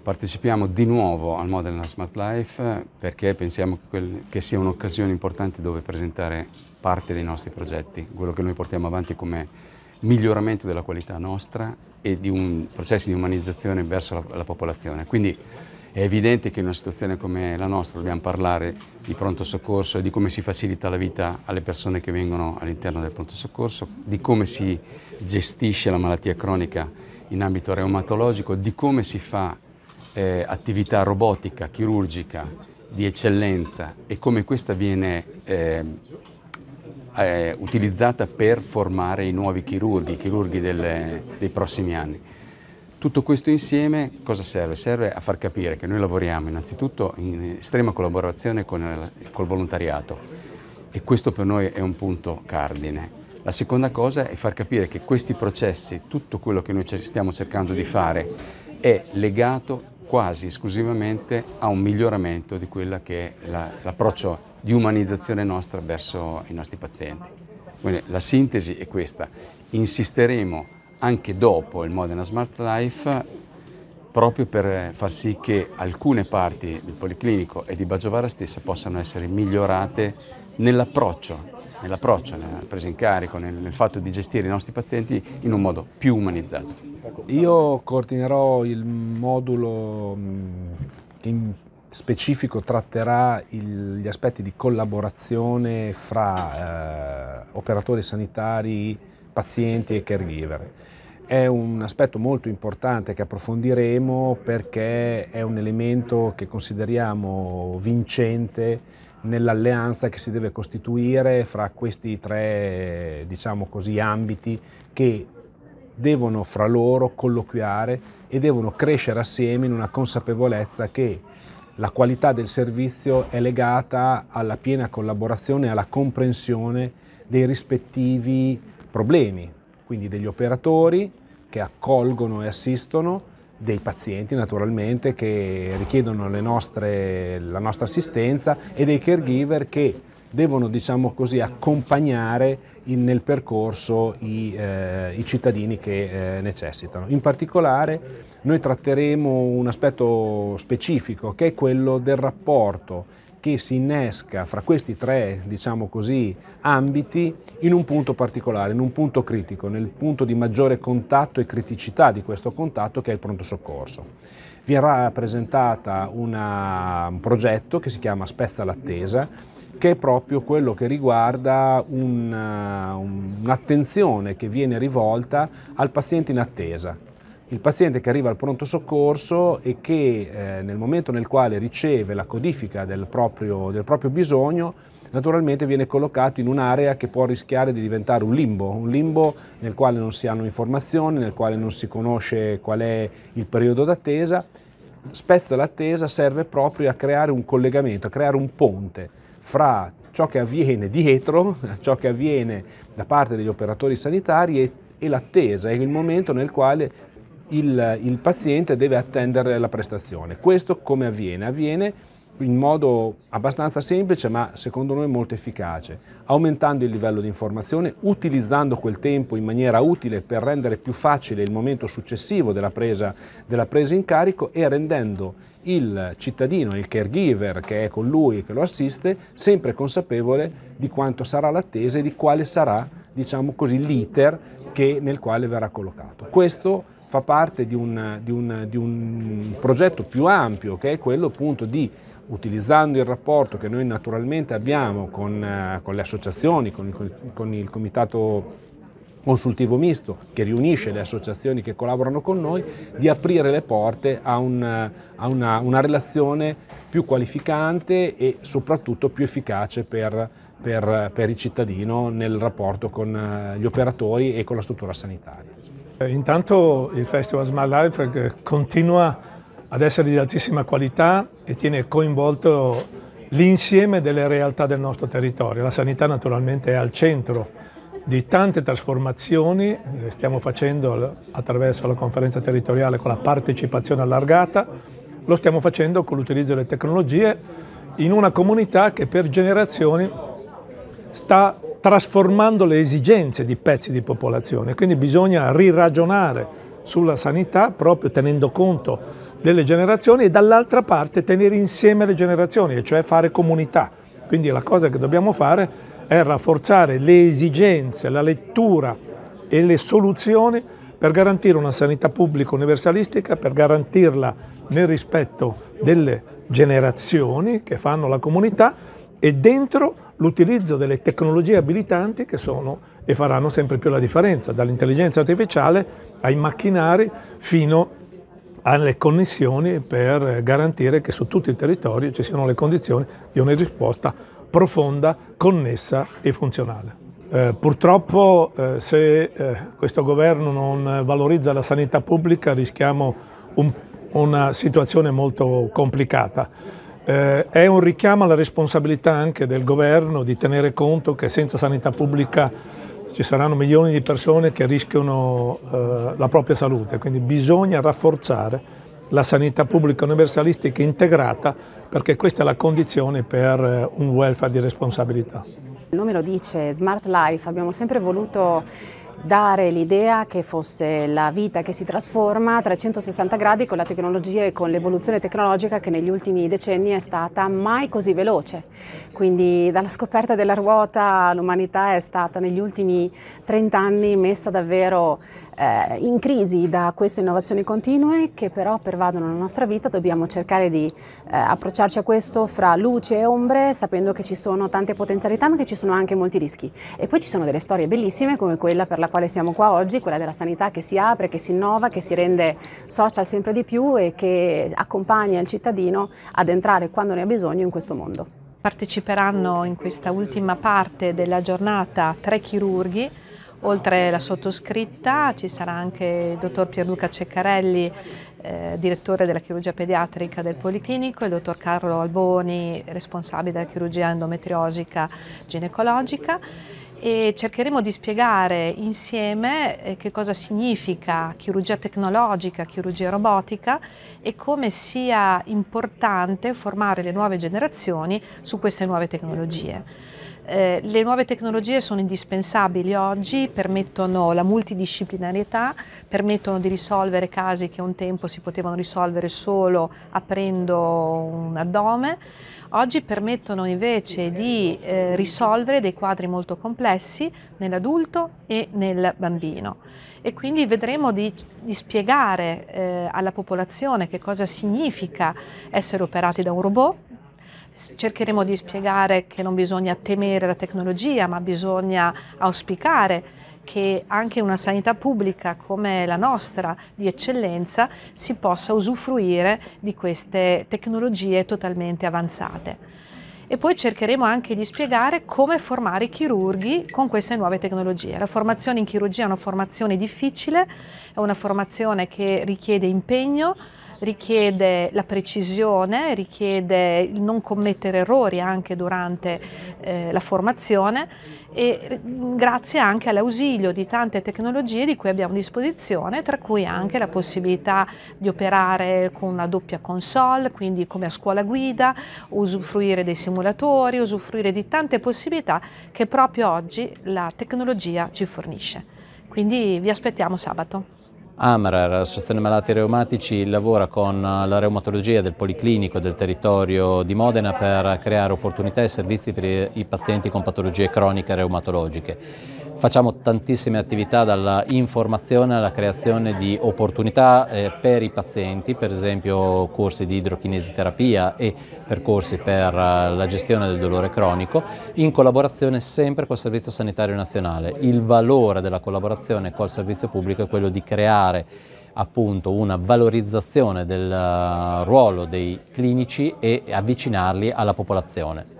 Partecipiamo di nuovo al Modena Smart Life perché pensiamo che sia un'occasione importante dove presentare parte dei nostri progetti, quello che noi portiamo avanti come miglioramento della qualità nostra e di un processo di umanizzazione verso la popolazione. Quindi è evidente che in una situazione come la nostra dobbiamo parlare di pronto soccorso e di come si facilita la vita alle persone che vengono all'interno del pronto soccorso, di come si gestisce la malattia cronica in ambito reumatologico, di come si fa attività robotica, chirurgica, di eccellenza e come questa viene utilizzata per formare i nuovi chirurghi, dei prossimi anni. Tutto questo insieme cosa serve? Serve a far capire che noi lavoriamo innanzitutto in estrema collaborazione col volontariato e questo per noi è un punto cardine. La seconda cosa è far capire che questi processi, tutto quello che noi stiamo cercando di fare è legato quasi esclusivamente a un miglioramento di quella che è l'approccio di umanizzazione nostra verso i nostri pazienti. Quindi la sintesi è questa, insisteremo anche dopo il Modena Smart Life proprio per far sì che alcune parti del Policlinico e di Baggiovara stessa possano essere migliorate nell'approccio, nella presa in carico, nel fatto di gestire i nostri pazienti in un modo più umanizzato. Io coordinerò il modulo che in specifico tratterà gli aspetti di collaborazione fra operatori sanitari, pazienti e caregiver. È un aspetto molto importante che approfondiremo perché è un elemento che consideriamo vincente nell'alleanza che si deve costituire fra questi tre, diciamo così, ambiti che devono fra loro colloquiare e devono crescere assieme in una consapevolezza che la qualità del servizio è legata alla piena collaborazione e alla comprensione dei rispettivi problemi, quindi degli operatori che accolgono e assistono, dei pazienti naturalmente che richiedono la nostra assistenza e dei caregiver che devono, diciamo così, accompagnare nel percorso i cittadini che necessitano. In particolare noi tratteremo un aspetto specifico che è quello del rapporto che si innesca fra questi tre, diciamo così, ambiti in un punto particolare, in un punto critico, nel punto di maggiore contatto e criticità di questo contatto che è il pronto soccorso. Verrà presentata un progetto che si chiama Spezza l'attesa, che è proprio quello che riguarda un'attenzione che viene rivolta al paziente in attesa. Il paziente che arriva al pronto soccorso e che nel momento nel quale riceve la codifica del proprio bisogno, naturalmente viene collocato in un'area che può rischiare di diventare un limbo nel quale non si hanno informazioni, nel quale non si conosce qual è il periodo d'attesa. Spezza l'attesa serve proprio a creare un collegamento, a creare un ponte fra ciò che avviene dietro, ciò che avviene da parte degli operatori sanitari e l'attesa, è il momento nel quale il paziente deve attendere la prestazione. Questo come avviene? Avviene in modo abbastanza semplice ma secondo noi molto efficace, aumentando il livello di informazione, utilizzando quel tempo in maniera utile per rendere più facile il momento successivo della presa in carico e rendendo il cittadino, il caregiver che è con lui e che lo assiste, sempre consapevole di quanto sarà l'attesa e di quale sarà, diciamo così, l'iter nel quale verrà collocato. Questo fa parte di un progetto più ampio che è quello appunto di, utilizzando il rapporto che noi naturalmente abbiamo con le associazioni, con il comitato consultivo misto che riunisce le associazioni che collaborano con noi, di aprire le porte a una relazione più qualificante e soprattutto più efficace per il cittadino nel rapporto con gli operatori e con la struttura sanitaria. Intanto il Festival Smart Life continua ad essere di altissima qualità e tiene coinvolto l'insieme delle realtà del nostro territorio. La sanità naturalmente è al centro di tante trasformazioni che stiamo facendo attraverso la conferenza territoriale con la partecipazione allargata, lo stiamo facendo con l'utilizzo delle tecnologie in una comunità che per generazioni sta trasformando le esigenze di pezzi di popolazione, quindi bisogna riragionare sulla sanità proprio tenendo conto delle generazioni e dall'altra parte tenere insieme le generazioni, e cioè fare comunità. Quindi la cosa che dobbiamo fare è rafforzare le esigenze, la lettura e le soluzioni per garantire una sanità pubblica universalistica, per garantirla nel rispetto delle generazioni che fanno la comunità e dentro l'utilizzo delle tecnologie abilitanti che sono e faranno sempre più la differenza, dall'intelligenza artificiale ai macchinari fino alle connessioni, per garantire che su tutto il territorio ci siano le condizioni di una risposta profonda, connessa e funzionale. Purtroppo se questo governo non valorizza la sanità pubblica rischiamo una situazione molto complicata. È un richiamo alla responsabilità anche del governo di tenere conto che senza sanità pubblica ci saranno milioni di persone che rischiano la propria salute, quindi bisogna rafforzare la sanità pubblica universalistica integrata, perché questa è la condizione per un welfare di responsabilità. Il nome lo dice, Smart Life, abbiamo sempre voluto dare l'idea che fosse la vita che si trasforma a 360 gradi con la tecnologia e con l'evoluzione tecnologica che negli ultimi decenni è stata mai così veloce. Quindi dalla scoperta della ruota l'umanità è stata negli ultimi 30 anni messa davvero in crisi da queste innovazioni continue, che però pervadono la nostra vita. Dobbiamo cercare di approcciarci a questo fra luce e ombre, sapendo che ci sono tante potenzialità ma che ci sono anche molti rischi. E poi ci sono delle storie bellissime come quella per la quale siamo qua oggi, quella della sanità che si apre, che si innova, che si rende social sempre di più e che accompagna il cittadino ad entrare quando ne ha bisogno in questo mondo. Parteciperanno in questa ultima parte della giornata 3 chirurghi, oltre la sottoscritta ci sarà anche il dottor Pierluca Ceccarelli, direttore della chirurgia pediatrica del Policlinico, e il dottor Carlo Alboni, responsabile della chirurgia endometriosica ginecologica, e cercheremo di spiegare insieme che cosa significa chirurgia tecnologica, chirurgia robotica, e come sia importante formare le nuove generazioni su queste nuove tecnologie. Le nuove tecnologie sono indispensabili oggi, permettono la multidisciplinarietà, permettono di risolvere casi che un tempo si potevano risolvere solo aprendo un addome. Oggi permettono invece di risolvere dei quadri molto complessi nell'adulto e nel bambino, e quindi vedremo di spiegare alla popolazione che cosa significa essere operati da un robot. Cercheremo di spiegare che non bisogna temere la tecnologia, ma bisogna auspicare che anche una sanità pubblica come la nostra, di eccellenza, si possa usufruire di queste tecnologie totalmente avanzate. E poi cercheremo anche di spiegare come formare i chirurghi con queste nuove tecnologie. La formazione in chirurgia è una formazione difficile, è una formazione che richiede impegno, richiede la precisione, richiede il non commettere errori anche durante la formazione, e grazie anche all'ausilio di tante tecnologie di cui abbiamo a disposizione, tra cui anche la possibilità di operare con una doppia console, quindi come a scuola guida, usufruire dei simulatori, usufruire di tante possibilità che proprio oggi la tecnologia ci fornisce. Quindi vi aspettiamo sabato. AMRER, Sostegno Malati Reumatici, lavora con la reumatologia del Policlinico del territorio di Modena per creare opportunità e servizi per i pazienti con patologie croniche reumatologiche. Facciamo tantissime attività, dalla informazione alla creazione di opportunità per i pazienti, per esempio corsi di idrochinesiterapia e percorsi per la gestione del dolore cronico, in collaborazione sempre col Servizio Sanitario Nazionale. Il valore della collaborazione col servizio pubblico è quello di creare appunto una valorizzazione del ruolo dei clinici e avvicinarli alla popolazione.